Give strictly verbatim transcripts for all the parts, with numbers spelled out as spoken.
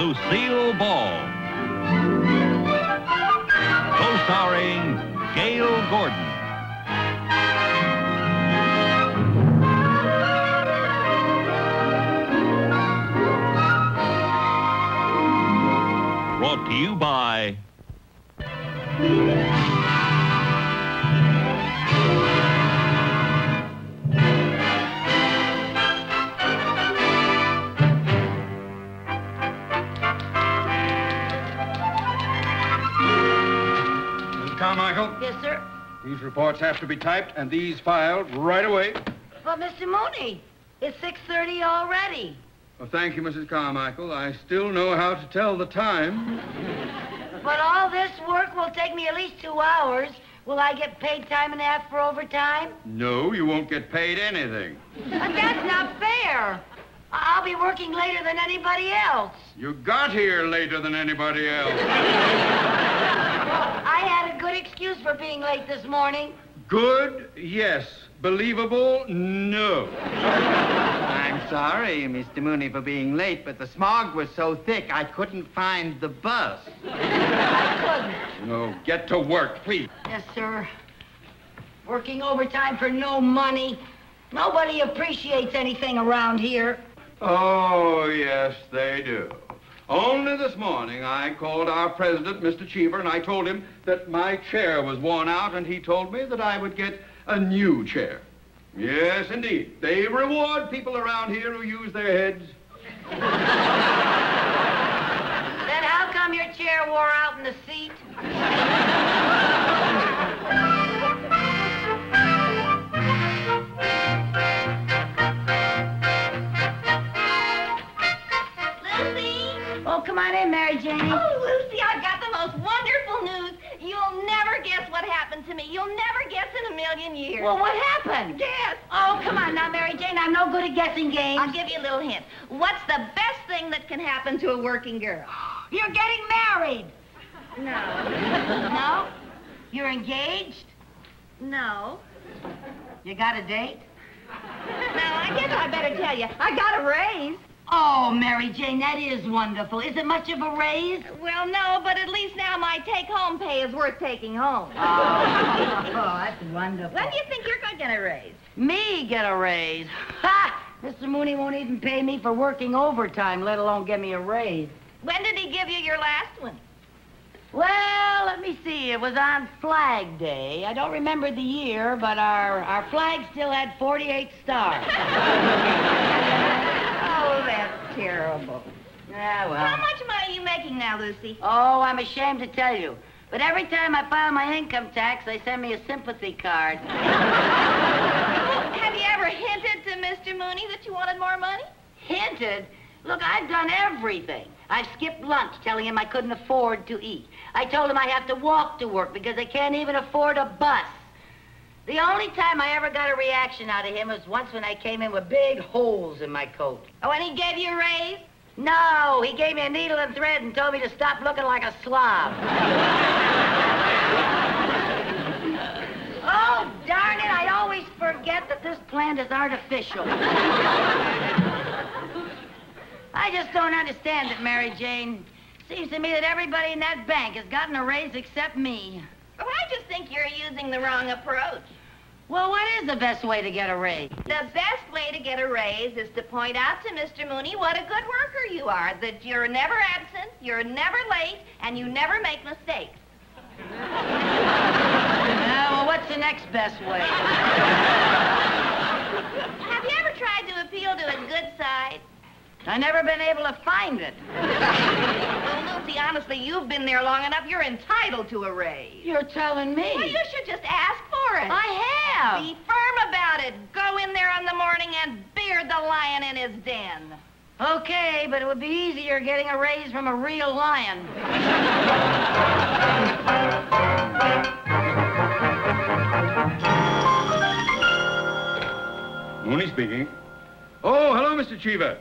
Lucille Ball. Co-starring Gail Gordon. Brought to you by Carmichael? Yes, sir? These reports have to be typed and these filed right away. But, Mister Mooney, it's six thirty already. Well, thank you, Missus Carmichael. I still know how to tell the time. But all this work will take me at least two hours. Will I get paid time and a half for overtime? No, you won't get paid anything. But that's not fair. I'll be working later than anybody else. You got here later than anybody else. I had a good excuse for being late this morning. Good, yes. Believable, no. I'm sorry, Mister Mooney, for being late, but the smog was so thick I couldn't find the bus. I couldn't. No, get to work, please. Yes, sir. Working overtime for no money. Nobody appreciates anything around here. Oh, yes, they do. Only this morning, I called our president, Mister Cheever, and I told him that my chair was worn out, and he told me that I would get a new chair. Yes, indeed. They reward people around here who use their heads. Then how come your chair wore out in the seat? Oh, come on in, Mary Jane. Oh, Lucy, I've got the most wonderful news. You'll never guess what happened to me. You'll never guess in a million years. Well, what happened? Guess. Oh, come on now, Mary Jane. I'm no good at guessing games. I'll give you a little hint. What's the best thing that can happen to a working girl? You're getting married. No. No? You're engaged? No. You got a date? No, I guess I better tell you. I got a raise. Oh, Mary Jane, that is wonderful. Is it much of a raise? Well, no, but at least now my take-home pay is worth taking home. Oh, oh, that's wonderful. When do you think you're going to get a raise? Me get a raise? Ha! Mister Mooney won't even pay me for working overtime, let alone give me a raise. When did he give you your last one? Well, let me see. It was on Flag Day. I don't remember the year, but our, our flag still had forty-eight stars. Oh, that's terrible. Ah, well. How much money are you making now, Lucy? Oh, I'm ashamed to tell you. But every time I file my income tax, they send me a sympathy card. Have you ever hinted to Mister Mooney that you wanted more money? Hinted? Look, I've done everything. I've skipped lunch telling him I couldn't afford to eat. I told him I have to walk to work because I can't even afford a bus. The only time I ever got a reaction out of him was once when I came in with big holes in my coat. Oh, and he gave you a raise? No, he gave me a needle and thread and told me to stop looking like a slob. Oh, darn it, I always forget that this plant is artificial. I just don't understand it, Mary Jane. Seems to me that everybody in that bank has gotten a raise except me. Oh, I just think you're using the wrong approach. Well, what is the best way to get a raise? The best way to get a raise is to point out to Mister Mooney what a good worker you are, that you're never absent, you're never late, and you never make mistakes. Yeah, well, what's the next best way? Have you ever tried to appeal to a good side? I've never been able to find it. Well, Lucy, honestly, you've been there long enough. You're entitled to a raise. You're telling me. Well, you should just ask for it. I have. Be firm about it. Go in there on the morning and beard the lion in his den. Okay, but it would be easier getting a raise from a real lion. Mooney speaking. Oh, hello, Mister Cheever.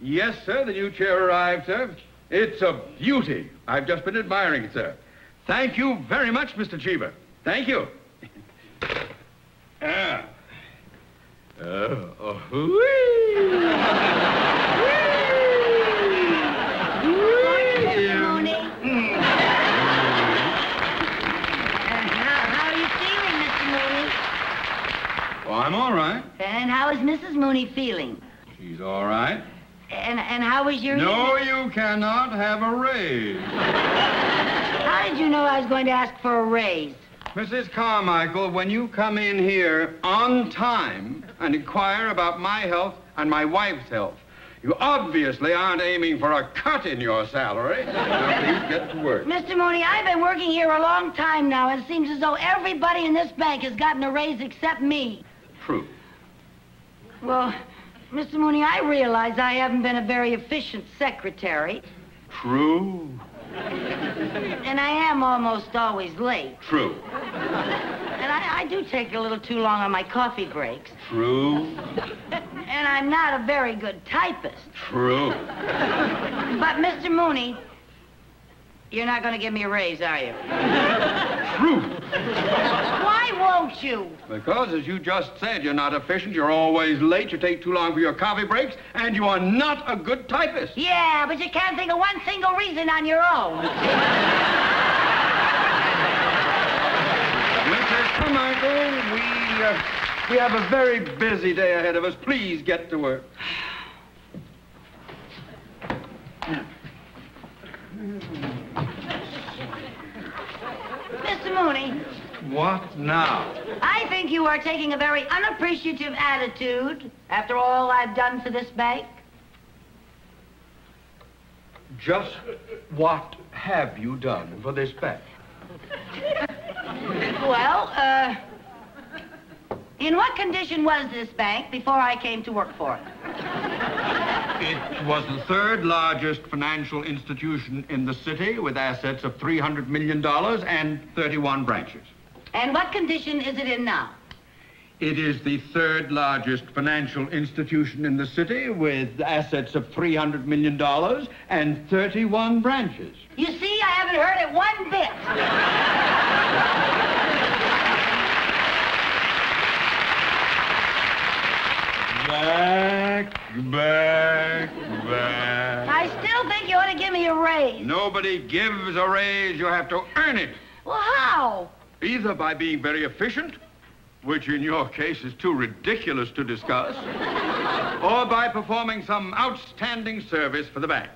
Yes, sir, the new chair arrived, sir. It's a beauty. I've just been admiring it, sir. Thank you very much, Mister Cheever. Thank you. Ah. Uh, oh, whee! Whee! Whee! Mooney feeling? She's all right. And, and how was your... No, evening? You cannot have a raise. How did you know I was going to ask for a raise? Missus Carmichael, when you come in here on time and inquire about my health and my wife's health, you obviously aren't aiming for a cut in your salary. Now, please get to work. Mister Mooney, I've been working here a long time now, and it seems as though everybody in this bank has gotten a raise except me. True. Well, Mister Mooney, I realize I haven't been a very efficient secretary. True. And I am almost always late. True. And I, I do take a little too long on my coffee breaks. True. And I'm not a very good typist. True. But, Mister Mooney, you're not going to give me a raise, are you? True. Why won't you? Because, as you just said, you're not efficient, you're always late, you take too long for your coffee breaks, and you are not a good typist. Yeah, but you can't think of one single reason on your own. Missus Carmichael, we, uh, we have a very busy day ahead of us. Please get to work. Mister Mooney. What now? I think you are taking a very unappreciative attitude after all I've done for this bank. Just what have you done for this bank? Well, uh, in what condition was this bank before I came to work for it? It was the third largest financial institution in the city with assets of three hundred million dollars and thirty-one branches. And what condition is it in now? It is the third largest financial institution in the city with assets of three hundred million dollars and thirty-one branches. You see, I haven't heard it one bit. Back, back, back. I still think you ought to give me a raise. Nobody gives a raise. You have to earn it. Well, how? Either by being very efficient, which in your case is too ridiculous to discuss, or by performing some outstanding service for the bank.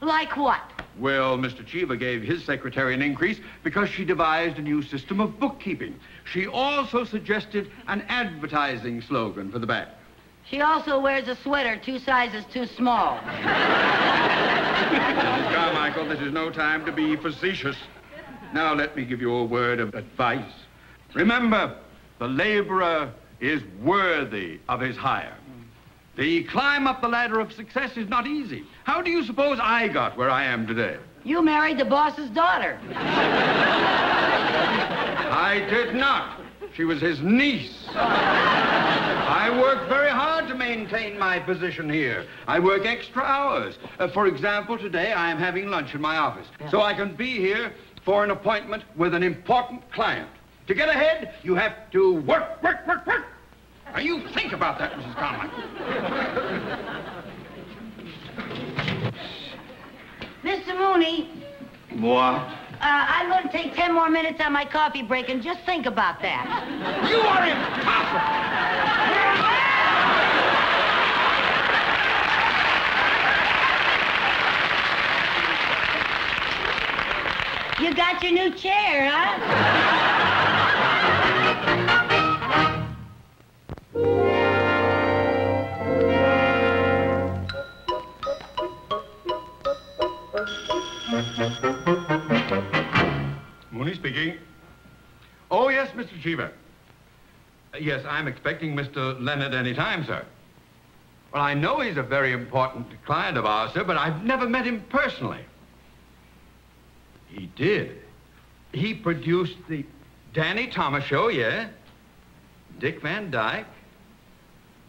Like what? Well, Mister Cheever gave his secretary an increase because she devised a new system of bookkeeping. She also suggested an advertising slogan for the bank. She also wears a sweater two sizes too small. Missus Carmichael, this is no time to be facetious. Now let me give you a word of advice. Remember, the laborer is worthy of his hire. The climb up the ladder of success is not easy. How do you suppose I got where I am today? You married the boss's daughter. I did not. She was his niece. I work very hard to maintain my position here. I work extra hours. Uh, for example, today I am having lunch in my office, so I can be here for an appointment with an important client. To get ahead, you have to work, work, work, work. Now you think about that, Missus Carmichael. Mister Mooney. What? Uh, I'm going to take ten more minutes on my coffee break and just think about that. You are impossible! You got your new chair, huh? Mooney speaking. Oh, yes, Mister Cheever. Uh, yes, I'm expecting Mister Leonard any time, sir. Well, I know he's a very important client of ours, sir, but I've never met him personally. He did. He produced the Danny Thomas show, yeah? Dick Van Dyke.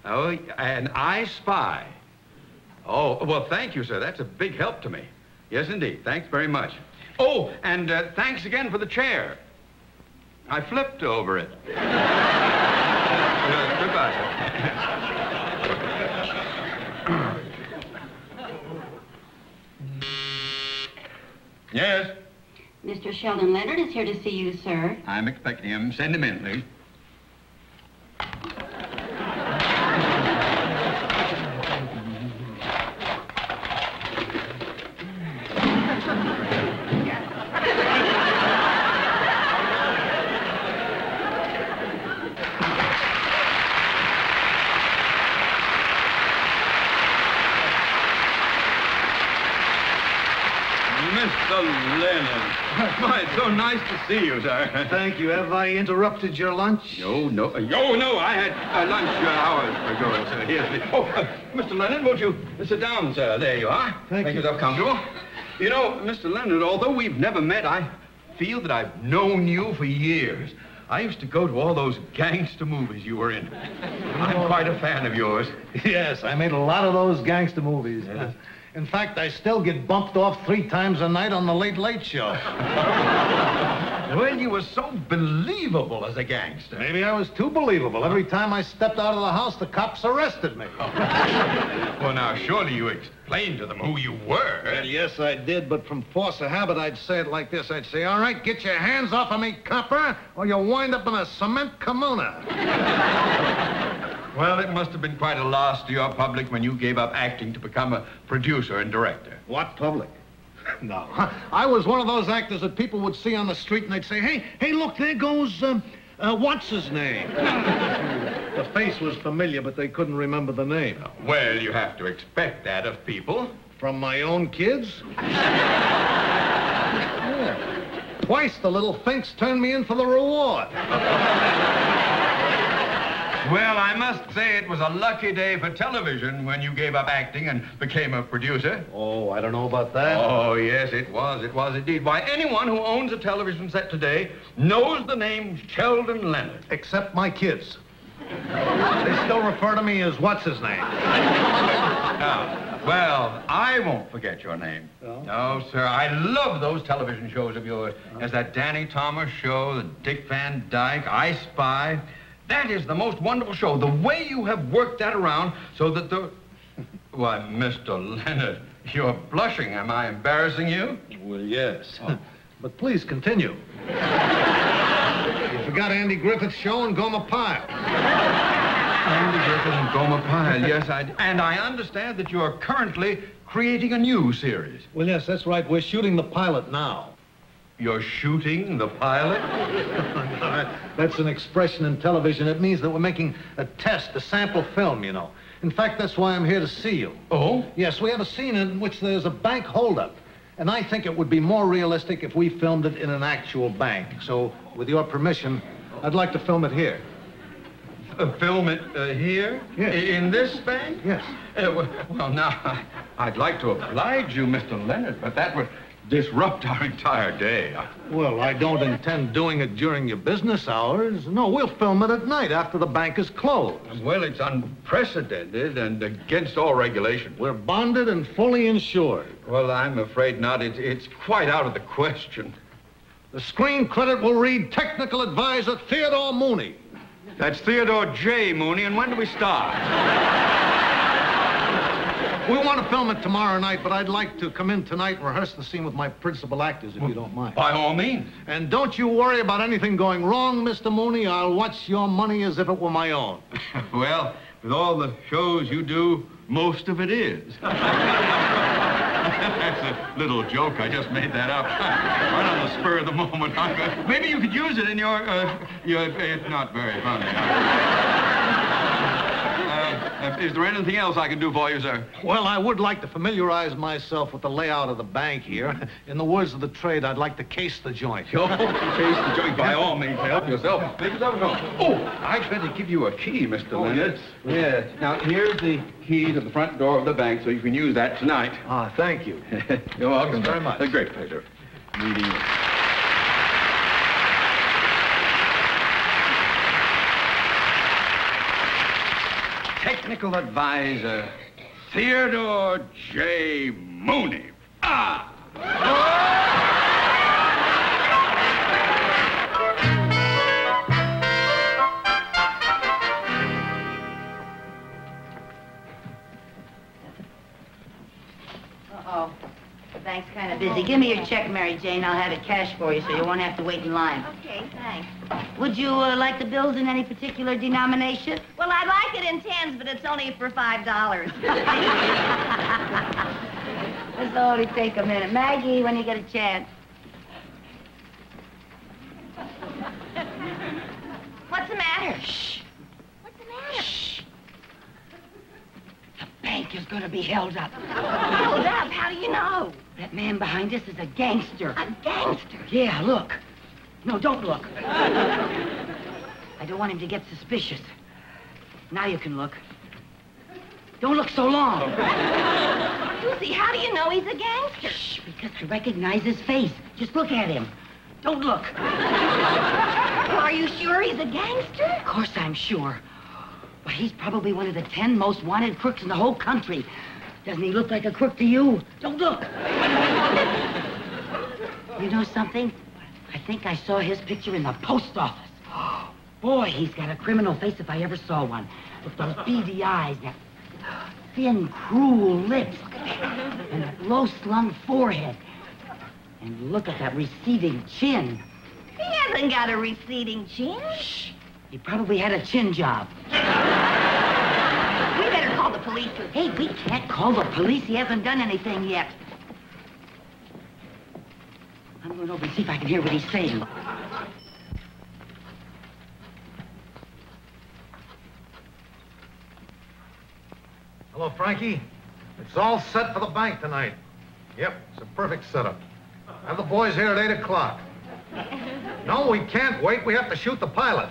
Oh, and I Spy. Oh, well, thank you, sir. That's a big help to me. Yes, indeed. Thanks very much. Oh, and uh, thanks again for the chair. I flipped over it. uh, goodbye, sir. Yes? Mister Sheldon Leonard is here to see you, sir. I'm expecting him. Send him in, please. Mister Leonard. Why, it's so nice to see you, sir. Thank you. Have I interrupted your lunch? No, no. Oh, no, I had uh, lunch uh, hours ago, sir. Here's the... Oh, uh, Mister Leonard, won't you sit down, sir? There you are. Thank Make you. Make yourself comfortable. You know, Mister Leonard, although we've never met, I feel that I've known you for years. I used to go to all those gangster movies you were in. I'm quite a fan of yours. Yes, I made a lot of those gangster movies. Yes. In fact, I still get bumped off three times a night on the Late Late Show. Well, you were so believable as a gangster. Maybe I was too believable. Every time I stepped out of the house, the cops arrested me. Oh. Well, now, surely you explained to them who you were. Well, yes, I did, but from force of habit, I'd say it like this. I'd say, all right, get your hands off of me, copper, or you'll wind up in a cement kimona. Well, it must have been quite a loss to your public when you gave up acting to become a producer and director. What public? No. I was one of those actors that people would see on the street and they'd say, hey, hey, look, there goes, um, uh, what's his name? The face was familiar, but they couldn't remember the name. Well, you have to expect that of people. From my own kids? Yeah. Twice the little finks turned me in for the reward. Well, I must say it was a lucky day for television when you gave up acting and became a producer. Oh, I don't know about that. Oh, yes, it was. It was indeed. Why, anyone who owns a television set today knows the name Sheldon Leonard. Except my kids. They still refer to me as what's-his-name. Now, well, I won't forget your name. No? No, sir. I love those television shows of yours. There's that Danny Thomas show, the Dick Van Dyke, I Spy... That is the most wonderful show. The way you have worked that around so that the... Why, Mister Leonard, you're blushing. Am I embarrassing you? Well, yes. Oh. But please continue. You forgot Andy Griffith's show and Gomer Pyle. Andy Griffith and Gomer Pyle, yes, I... And I understand that you are currently creating a new series. Well, yes, that's right. We're shooting the pilot now. You're shooting the pilot? No, that's an expression in television. It means that we're making a test, a sample film, you know. In fact, that's why I'm here to see you. Oh? Yes, we have a scene in which there's a bank holdup. And I think it would be more realistic if we filmed it in an actual bank. So, with your permission, I'd like to film it here. Uh, film it uh, here? Yes. In this bank? Yes. Uh, well, well, now, I'd like to oblige you, Mister Leonard, but that would... disrupt our entire day. Well, I don't intend doing it during your business hours. No, we'll film it at night after the bank is closed. Well, it's unprecedented and against all regulation. We're bonded and fully insured. Well, I'm afraid not. It, it's quite out of the question. The screen credit will read technical advisor Theodore Mooney. That's Theodore J. Mooney, and when do we start? We want to film it tomorrow night, but I'd like to come in tonight and rehearse the scene with my principal actors, if well, you don't mind. By all means. And don't you worry about anything going wrong, Mister Mooney. I'll watch your money as if it were my own. Well, with all the shows you do, most of it is. That's a little joke. I just made that up. Right on the spur of the moment. Maybe you could use it in your... Uh, your it's not very funny. Uh, is there anything else I can do for you, sir? Well, I would like to familiarize myself with the layout of the bank here. In the words of the trade, I'd like to case the joint. Oh, case the joint. By all means, help yourself. Make yourself go. Oh, I'd better give you a key, Mister Oh, Leonard. Yes. Yes. Now, here's the key to the front door of the bank, so you can use that tonight. Ah, thank you. You're welcome. Thanks very much. A great pleasure meeting you. Technical advisor, Theodore J. Mooney. Ah! Uh-oh. The bank's kind of busy. Give me your check, Mary Jane. I'll have it cashed for you so you won't have to wait in line. Okay, thanks. Would you uh, like the bills in any particular denomination? Well, I'd like it in tens, but it's only for five dollars. This'll only take a minute. Maggie, when you get a chance. What's the matter? Shh. What's the matter? Shh. The bank is gonna be held up. Held up? How do you know? That man behind us is a gangster. A gangster? Yeah, look. No, don't look. I don't want him to get suspicious. Now you can look. Don't look so long. Susie, how do you know he's a gangster? Shh, because I recognize his face. Just look at him. Don't look. Well, are you sure he's a gangster? Of course I'm sure. Well, he's probably one of the ten most wanted crooks in the whole country. Doesn't he look like a crook to you? Don't look. You know something? I think I saw his picture in the post office. Oh, boy, he's got a criminal face if I ever saw one. With those beady eyes, that thin, cruel lips, and that low-slung forehead. And look at that receding chin. He hasn't got a receding chin. Shh. He probably had a chin job. We better call the police. Hey, we can't call the police. He hasn't done anything yet. I'm going over and see if I can hear what he's saying. Hello, Frankie. It's all set for the bank tonight. Yep, it's a perfect setup. Have the boys here at eight o'clock. No, we can't wait. We have to shoot the pilot.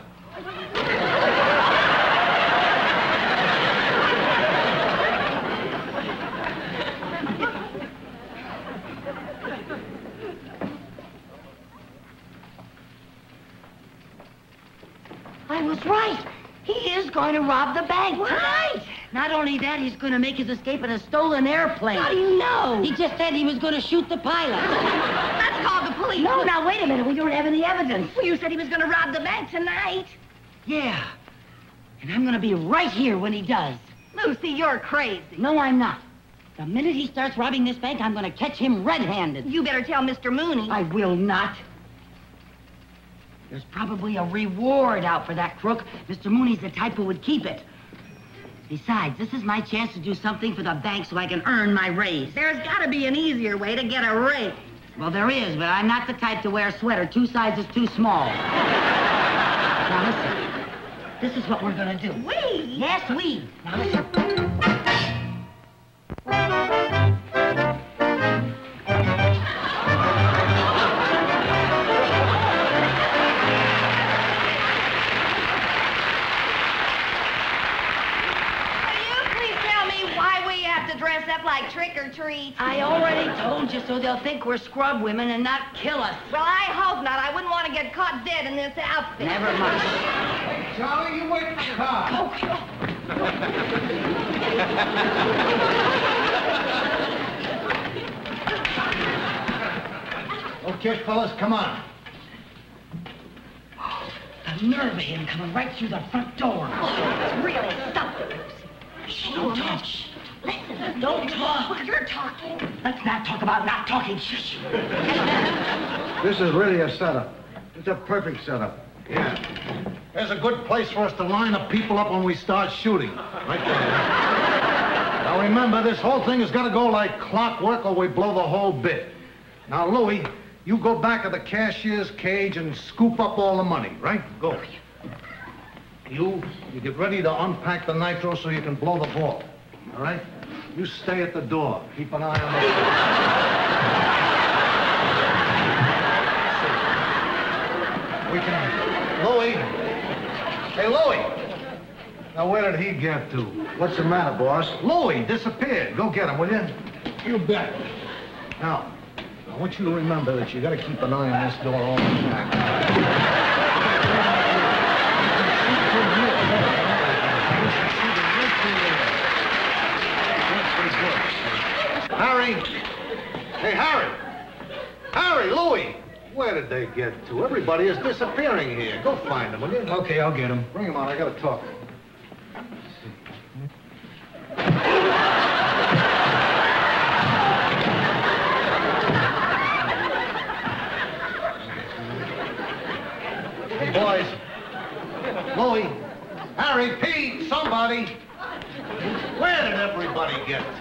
I was right. He is going to rob the bank. Right. Not only that, he's going to make his escape in a stolen airplane. How do you know? He just said he was going to shoot the pilot. Let's call the police. No, now, wait a minute. We don't have any evidence. Well, you said he was going to rob the bank tonight. Yeah. And I'm going to be right here when he does. Lucy, you're crazy. No, I'm not. The minute he starts robbing this bank, I'm going to catch him red-handed. You better tell Mister Mooney. I will not. There's probably a reward out for that crook. Mister Mooney's the type who would keep it. Besides, this is my chance to do something for the bank so I can earn my raise. There's got to be an easier way to get a raise. Well, there is, but I'm not the type to wear a sweater. Two sizes too small. Now, listen. This is what we're going to do. We? Yes, we. Now, listen. Dress up like trick-or-treat. I already told you, so they'll think we're scrub women and not kill us. Well, I hope not. I wouldn't want to get caught dead in this outfit. Never mind. Hey, Charlie, you wait for the car. Oh, oh. Okay, fellas, come on. Oh, the nerve of him coming right through the front door. Oh, it's really something. Shh, don't talk. Listen, don't talk. You're talking. Let's not talk about not talking. Shh. This is really a setup. It's a perfect setup. Yeah. There's a good place for us to line the people up when we start shooting. Right there. Now, remember, this whole thing is going to go like clockwork or we blow the whole bit. Now, Louie, you go back to the cashier's cage and scoop up all the money, right? Go. You, you get ready to unpack the nitro so you can blow the ball. All right? You stay at the door. Keep an eye on that. We can... Louie! Hey, Louie! Now, where did he get to? What's the matter, boss? Louie disappeared. Go get him, will you? You bet. Now, I want you to remember that you got to keep an eye on this door all the time. Harry! Hey, Harry! Harry, Louie! Where did they get to? Everybody is disappearing here. Go find them, will you? Okay, I'll get them. Bring them on. I gotta talk. Hey, boys. Louie. Harry, Pete, somebody. Where did everybody get to?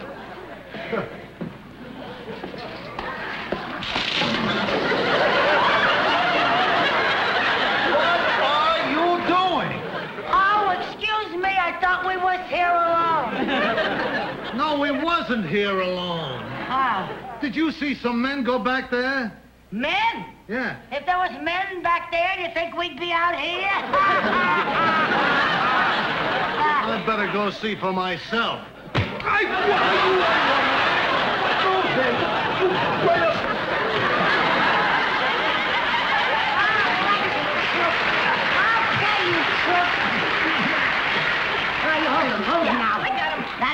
stand here alone? How? Did you see some men go back there? Men? Yeah. If there was men back there, do you think we'd be out here? I'd better go see for myself. I... What are you... What are you... What are you...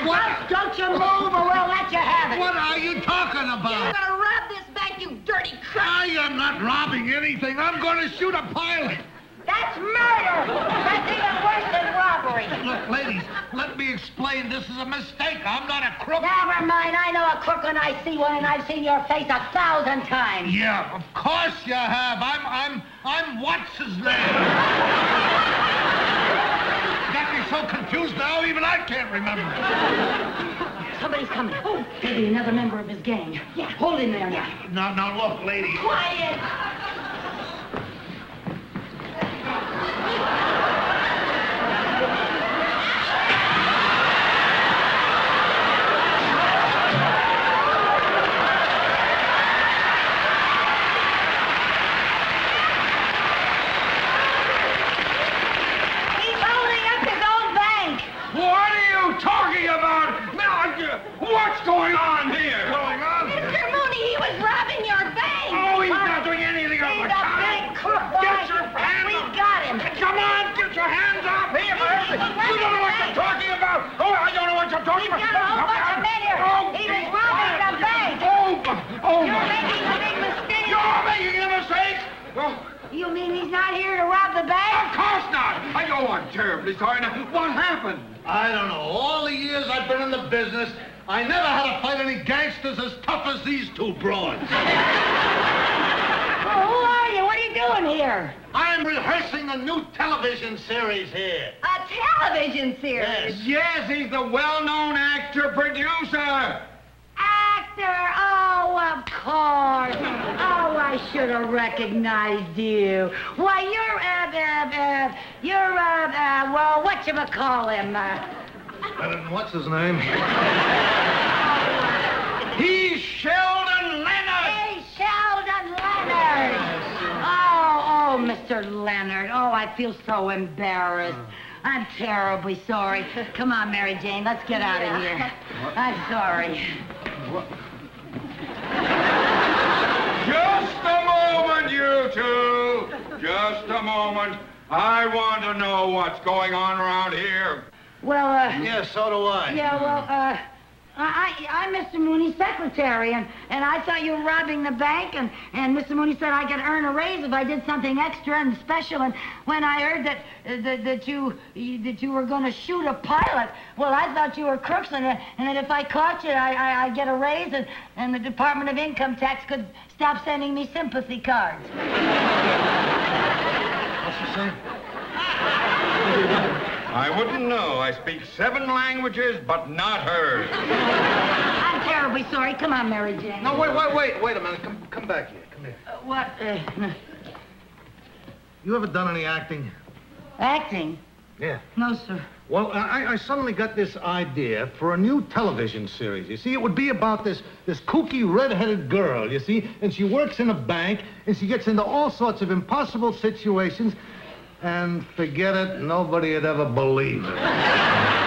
What? Don't you move or we'll let you have it. What are you talking about? You're going to rob this bank, you dirty crook. I am not robbing anything. I'm going to shoot a pilot. That's murder. That's even worse than robbery. Look, ladies, let me explain. This is a mistake. I'm not a crook. Never mind. I know a crook when I see one, and I've seen your face a thousand times. Yeah, of course you have. I'm, I'm, I'm what's his name? So confused now, even I can't remember. Somebody's coming. Oh, maybe another member of his gang. Yeah, hold in there now. Now, now look, lady. Quiet. What's going on here? Going on? Mister Mooney, he was robbing your bank. Oh, he's not doing anything of the kind. Get your hands off. We got him. Come on, get your hands off here, Mercy. You don't know what you're talking about. Oh, I don't know what you're talking about. He's got a whole bunch of men here. He was robbing the bank. Oh, my. You're making a big mistake. You're making a mistake? You mean he's not here to rob the bank? Of course not. I know I'm terribly sorry. Now, what happened? I don't know. All the years I've been in the business, I never had to fight any gangsters as tough as these two broads. Well, who are you? What are you doing here? I'm rehearsing a new television series here. A television series? Yes, yes, he's the well-known actor, producer. Actor? Oh, of course. Oh, I should have recognized you. Why, you're, uh, uh, uh, you're, uh, uh, well, whatchamacallin', uh... And what's his name? He's Sheldon Leonard! Hey, Sheldon Leonard! Oh, oh, Mister Leonard. Oh, I feel so embarrassed. I'm terribly sorry. Come on, Mary Jane, let's get out of here. I'm sorry. Just a moment, you two. Just a moment. I want to know what's going on around here. Well, uh... yeah, so do I. Yeah, well, uh... I, I'm Mister Mooney's secretary, and, and I saw you robbing the bank, and, and Mister Mooney said I could earn a raise if I did something extra and special, and when I heard that, uh, that, that, you, that you were going to shoot a pilot, well, I thought you were crooks, and, uh, and that if I caught you, I, I, I'd get a raise, and, and the Department of Income Tax could stop sending me sympathy cards. What's she saying? I wouldn't know. I speak seven languages, but not hers. I'm terribly sorry. Come on, Mary Jane. No, wait, wait, wait. Wait a minute. Come, come back here. Come here. Uh, what? Uh, you ever done any acting? Acting? Yeah. No, sir. Well, I, I suddenly got this idea for a new television series, you see. It would be about this, this kooky, red-headed girl, you see, and she works in a bank, and she gets into all sorts of impossible situations. And forget it, nobody would ever believe it.